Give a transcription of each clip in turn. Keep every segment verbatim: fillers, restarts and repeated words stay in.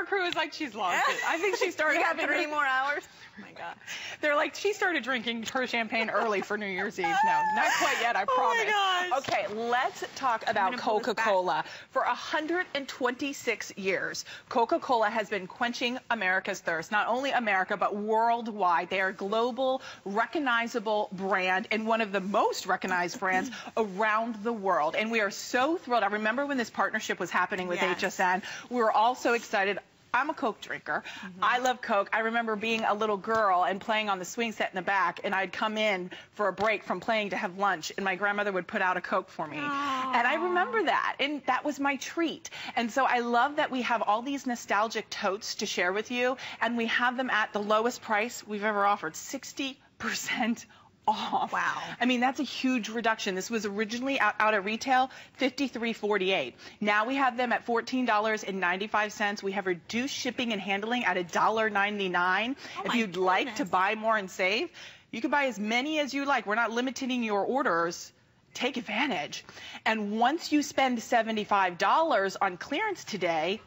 entire crew is like, she's lost it. I think she started having three more hours. Oh my God. They're like, she started drinking her champagne early for New Year's Eve. No, not quite yet, I promise. Oh my gosh. Okay, let's talk about Coca-Cola. For one hundred twenty-six years, Coca-Cola has been quenching America's thirst. Not only America, but worldwide. They are a global, recognizable brand and one of the most recognized brands around the world. And we are so thrilled. I remember when this partnership was happening with yes. H S N, we were all so excited. I'm a Coke drinker. Mm-hmm. I love Coke. I remember being a little girl and playing on the swing set in the back, and I'd come in for a break from playing to have lunch, and my grandmother would put out a Coke for me. Aww. And I remember that, and that was my treat. And so I love that we have all these nostalgic totes to share with you, and we have them at the lowest price we've ever offered, sixty percent off. Wow. I mean, that's a huge reduction. This was originally out, out at retail, fifty-three forty-eight. Now we have them at fourteen ninety-five. We have reduced shipping and handling at one ninety-nine. Oh, if you'd goodness. like to buy more and save, you can buy as many as you like. We're not limiting your orders. Take advantage. And once you spend seventy-five dollars on clearance today,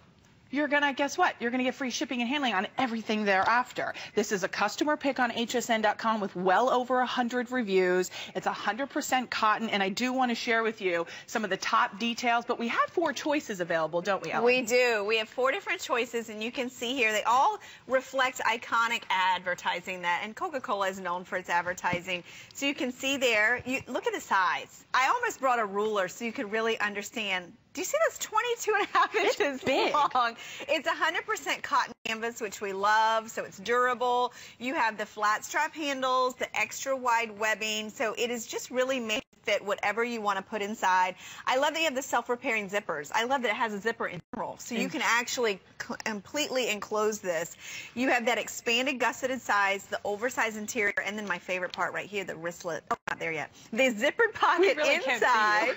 you're gonna, guess what? You're gonna get free shipping and handling on everything thereafter. This is a customer pick on H S N dot com with well over one hundred reviews. It's one hundred percent cotton, and I do wanna share with you some of the top details, but we have four choices available, don't we, Ellen? We do, we have four different choices, and you can see here, they all reflect iconic advertising that, and Coca-Cola is known for its advertising. So you can see there, you, look at the size. I almost brought a ruler so you could really understand. Do you see that's twenty-two and a half inches it's big. long? It's one hundred percent cotton canvas, which we love, so it's durable. You have the flat strap handles, the extra wide webbing, so it is just really made to fit whatever you want to put inside. I love that you have the self-repairing zippers. I love that it has a zipper in general, so you can actually completely enclose this. You have that expanded gusseted size, the oversized interior, and then my favorite part right here, the wristlet. Oh, not there yet. The zippered pocket really inside.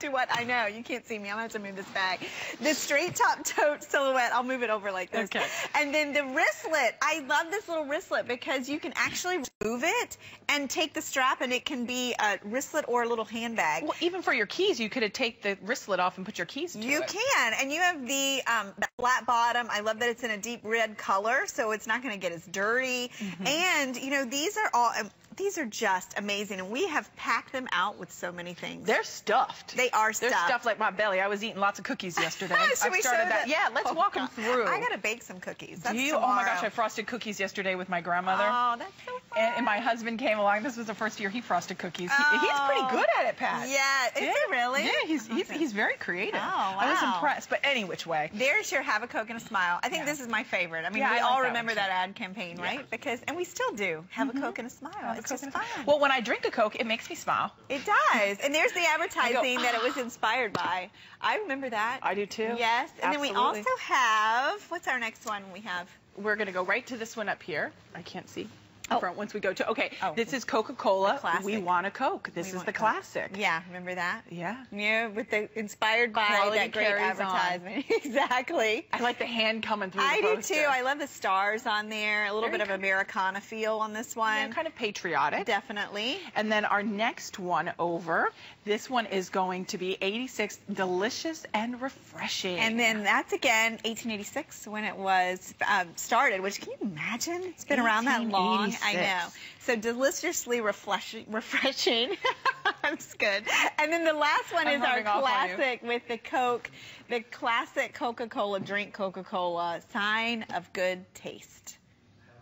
To what I know, you can't see me. I'm gonna have to move this back. The straight top tote silhouette, I'll move it over like this. Okay. And then the wristlet, I love this little wristlet because you can actually remove it and take the strap, and it can be a wristlet or a little handbag. Well, even for your keys, you could have take the wristlet off and put your keys into it. You can, and you have the um, flat bottom. I love that it's in a deep red color, so it's not gonna get as dirty. Mm-hmm. And you know, these are all. Um, These are just amazing, and we have packed them out with so many things. They're stuffed. They are stuffed. They're stuffed like my belly. I was eating lots of cookies yesterday. I started that. Yeah, let's oh, walk them through. I gotta bake some cookies. That's Do you? Tomorrow. Oh my gosh, I frosted cookies yesterday with my grandmother. Oh, that's so fun. And, and my husband came along. This was the first year he frosted cookies. Oh. He, he's pretty good at it, Pat. Yeah, yeah. Is he really? Yeah, he's, he's he's very creative. Oh wow. I was impressed. But any which way, there's your have a Coke and a smile. I think yeah. this is my favorite. I mean, yeah, we I all like remember that, that ad campaign, right? Yeah. Because and we still do have mm-hmm. a Coke and a smile. It's just fun. Well, when I drink a Coke, it makes me smile. It does. And there's the advertising go, that it was inspired by. I remember that. I do too. Yes. And Absolutely. then we also have, what's our next one we have? We're going to go right to this one up here. I can't see. Oh. Front once we go to okay oh. this is Coca-Cola we want a Coke this we is the classic Coke. yeah remember that yeah yeah with the inspired by Quality that great advertisement exactly I like the hand coming through I the do too I love the stars on there a little Very bit of Americana feel on this one yeah, kind of patriotic definitely and then our next one over this one is going to be eighty-six delicious and refreshing and then that's again eighteen eighty-six when it was um, started which can you imagine it's been around that long I know. So deliciously refreshing. refreshing. That's good. And then the last one I'm is our classic with the Coke, the classic Coca-Cola drink Coca-Cola, sign of good taste.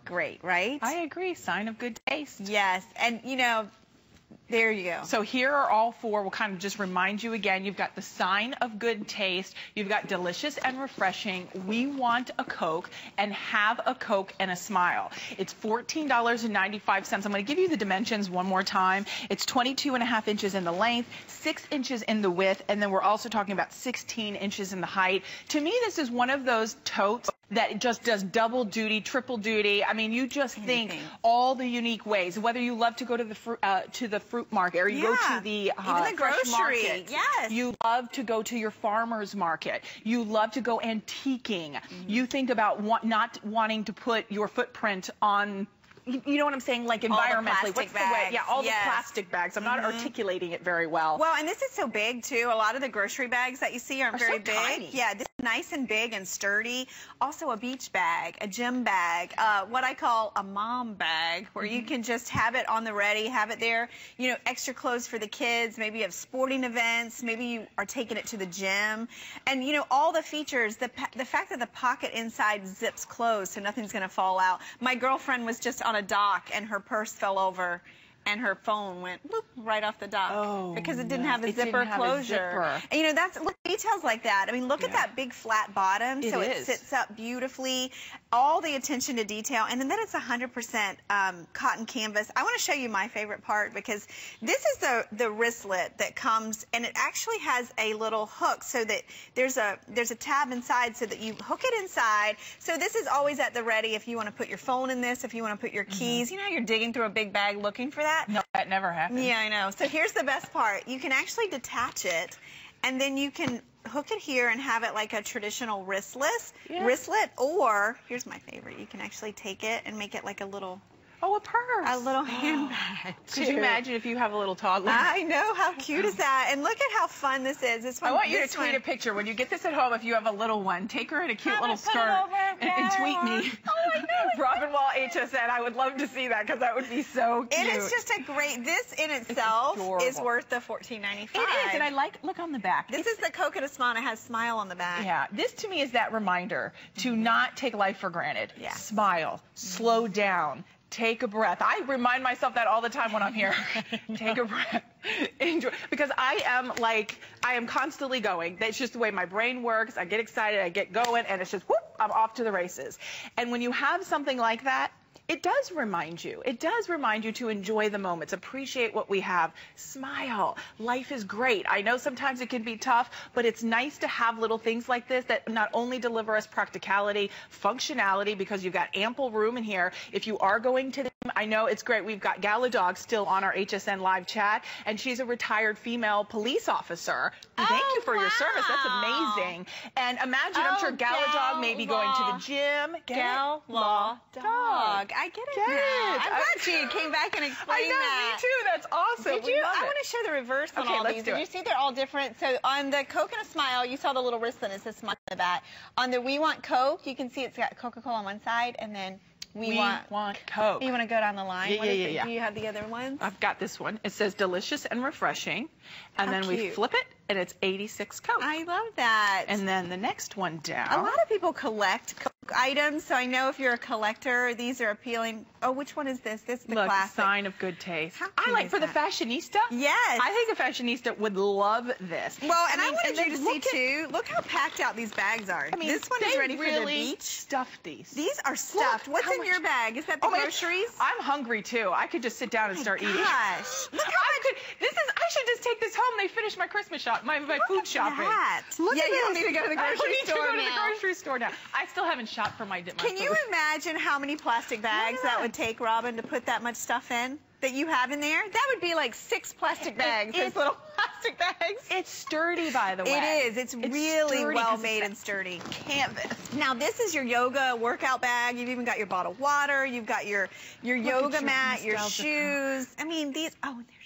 Great, right? I agree. Sign of good taste. Yes. And, you know, there you go. So here are all four. We'll kind of just remind you again. You've got the sign of good taste. You've got delicious and refreshing. We want a Coke and have a Coke and a smile. It's fourteen ninety-five. I'm going to give you the dimensions one more time. It's twenty-two and a half inches in the length, six inches in the width, and then we're also talking about sixteen inches in the height. To me, this is one of those totes that just does double duty, triple duty. I mean, you just Anything. think all the unique ways. Whether you love to go to the fruit, uh, to the fruit market, or you yeah. go to the uh, even the grocery market. Yes, you love to go to your farmer's market. You love to go antiquing. Mm-hmm. You think about wa not wanting to put your footprint on. you, you know what I'm saying, like environmentally. All the plastic bags. The way, yeah, all yes. the plastic bags. I'm not mm-hmm. articulating it very well. Well, and this is so big too. A lot of the grocery bags that you see aren't are very so big. Tiny. Yeah, this is nice and big and sturdy. Also a beach bag, a gym bag, uh, what I call a mom bag, where mm-hmm. you can just have it on the ready, have it there. You know, extra clothes for the kids. Maybe you have sporting events. Maybe you are taking it to the gym, and you know all the features. The the fact that the pocket inside zips closed, so nothing's going to fall out. My girlfriend was just on a dock, and her purse fell over, and her phone went bloop, right off the dock oh, because it didn't no. have a it zipper have closure. A zipper. And, you know, that's look, details like that. I mean, look yeah. at that big flat bottom, it so is. It sits up beautifully. All the attention to detail, and then that it's one hundred percent um, cotton canvas. I want to show you my favorite part because this is the the wristlet that comes, and it actually has a little hook so that there's a there's a tab inside so that you hook it inside. So this is always at the ready if you want to put your phone in this, if you want to put your keys. Mm-hmm. You know how you're digging through a big bag looking for that? No, that never happens. Yeah, I know. So here's the best part. You can actually detach it, and then you can hook it here and have it like a traditional wristless, yeah. wristlet, or, here's my favorite, you can actually take it and make it like a little... Oh, a purse. A little handbag. Oh, could you imagine if you have a little toddler? I know. How cute is that? And look at how fun this is. This one, I want you to tweet one. a picture. When you get this at home, if you have a little one, take her in a cute have little skirt and, and tweet me. Oh, I know. Robin Wall H S N. I would love to see that because that would be so cute. It is just a great, this in itself it's is worth the fourteen ninety-five. It is. And I like, look on the back. This it's, is the Coca-Cola Smile. It has smile on the back. Yeah. This to me is that reminder to mm-hmm. not take life for granted. Yeah. Smile. Mm-hmm. Slow down. Take a breath. I remind myself that all the time when I'm here. Take a breath. Enjoy. Because I am like, I am constantly going. That's just the way my brain works. I get excited, I get going, and it's just, whoop, I'm off to the races. And when you have something like that, it does remind you. It does remind you to enjoy the moments, appreciate what we have, smile. Life is great. I know sometimes it can be tough, but it's nice to have little things like this that not only deliver us practicality, functionality, because you've got ample room in here. If you are going to the gym, I know it's great. We've got Gala Dog still on our H S N live chat, and she's a retired female police officer. Oh, thank you for wow. your service. That's amazing. And imagine, oh, I'm sure Gala Dog may be going to the gym. Gala Dog. dog. I get it. Get now. It. I'm glad I, you came back and explained I know, that. Me too. That's awesome. Did we you? Love I it. want to show the reverse on okay, all let's these. Do Did it. you see they're all different? So on the Coconut Smile, you saw the little wristlet. It says smile on the back. On the We Want Coke, you can see it's got Coca-Cola on one side, and then We, we want, want Coke. You want to go down the line? Yeah, what yeah, is yeah, it? yeah. Do you have the other ones? I've got this one. It says delicious and refreshing, and How then cute. we flip it. And it's eighty-six Coke. I love that. And then the next one down. A lot of people collect Coke items, so I know if you're a collector, these are appealing. Oh, which one is this? This is the Look, classic. sign of good taste. How I like for that? the fashionista. Yes. I think a fashionista would love this. Well, and I, mean, I wanted and you to see, at, too, look how packed out these bags are. I mean, this one is ready really for the beach. stuffed these. These are stuffed. Look, What's in much? your bag? Is that the oh groceries? I'm hungry, too. I could just sit down and oh start gosh. eating. Gosh. Look how I much. Could, this is, I should just take this home. They finished my Christmas shopping. My, my food shopping. Look yeah, at you this. don't need to go to the grocery store now. I don't need to go now. to the grocery store now. I still haven't shopped for my, my Can food. you imagine how many plastic bags yeah. that would take, Robin, to put that much stuff in? That you have in there, that would be like six plastic bags, those little plastic bags. It's sturdy, by the way. It is. It's, it's really well made and sturdy. Canvas. Now, this is your yoga workout bag. You've even got your bottled water. You've got your, your yoga mat, your shoes. I mean, these, oh, and there's your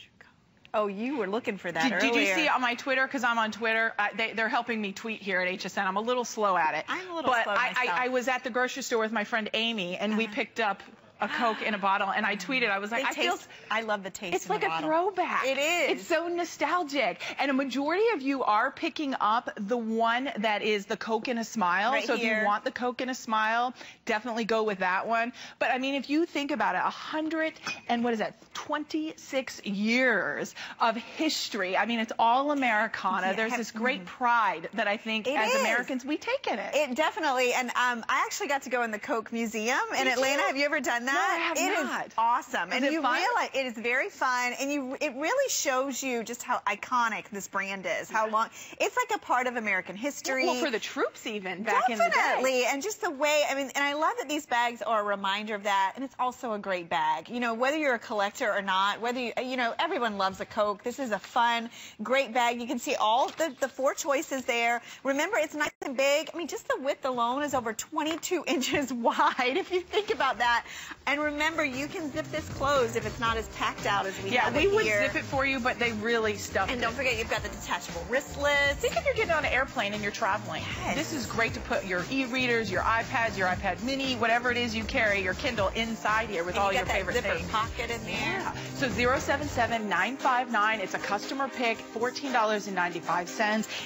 Oh, you were looking for that did, earlier. Did you see on my Twitter? Because I'm on Twitter. Uh, they, they're helping me tweet here at H S N. I'm a little slow at it. I'm a little but slow I, myself. But I, I was at the grocery store with my friend Amy, and uh-huh. we picked up a Coke in a bottle, and I tweeted. I was like, I feel. I love the taste. It's like a throwback. It is. It's so nostalgic. And a majority of you are picking up the one that is the Coke in a Smile. So if you want the Coke in a Smile, definitely go with that one. But I mean, if you think about it, a hundred and what is that? twenty-six years of history. I mean, it's all Americana. Yes. There's this great pride that I think as Americans we take in it. It definitely. And um, I actually got to go in the Coke Museum in Atlanta. Have you ever done? That, no, I have not. It is awesome, is and it you fun? realize it is very fun, and you it really shows you just how iconic this brand is. How yeah. long it's like a part of American history. Well, for the troops even back Definitely. in the day, and just the way I mean, and I love that these bags are a reminder of that, and it's also a great bag. You know, whether you're a collector or not, whether you you know everyone loves a Coke. This is a fun, great bag. You can see all the the four choices there. Remember, it's nice and big. I mean, just the width alone is over twenty-two inches wide. If you think about that. And remember, you can zip this closed if it's not as packed out as we yeah, have we it here. Yeah, we would zip it for you, but they really stuff it. And don't forget, you've got the detachable wristlets. Think if you're getting on an airplane and you're traveling. Yes. This is great to put your e-readers, your iPads, your iPad Mini, whatever it is you carry, your Kindle inside here with and all you your favorite things. And you got that zipper pocket in there. Yeah. So zero seven seven, nine five nine, it's a customer pick, fourteen ninety-five.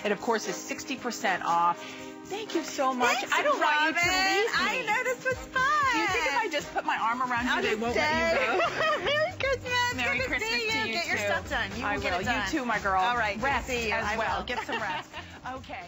It, of course, is sixty percent off. Thank you so much. Thanks, I don't want you to leave me. I know this was fun. Do you think if I just put my arm around you, I'm they won't dead. Let you go? Merry Christmas. Merry good Christmas to see you. To you get too. Your stuff done. You I will. Get it done. You too, my girl. All right. Rest as well. Get some rest. Okay.